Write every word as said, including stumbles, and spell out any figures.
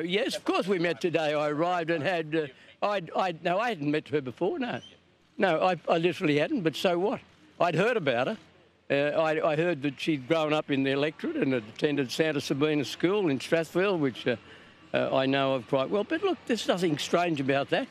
Yes, of course we met today. I arrived and had... Uh, I'd, I'd, no, I hadn't met her before, no. No, I, I literally hadn't, but so what? I'd heard about her. Uh, I, I heard that she'd grown up in the electorate and had attended Santa Sabina School in Strathfield, which uh, uh, I know of quite well. But look, there's nothing strange about that.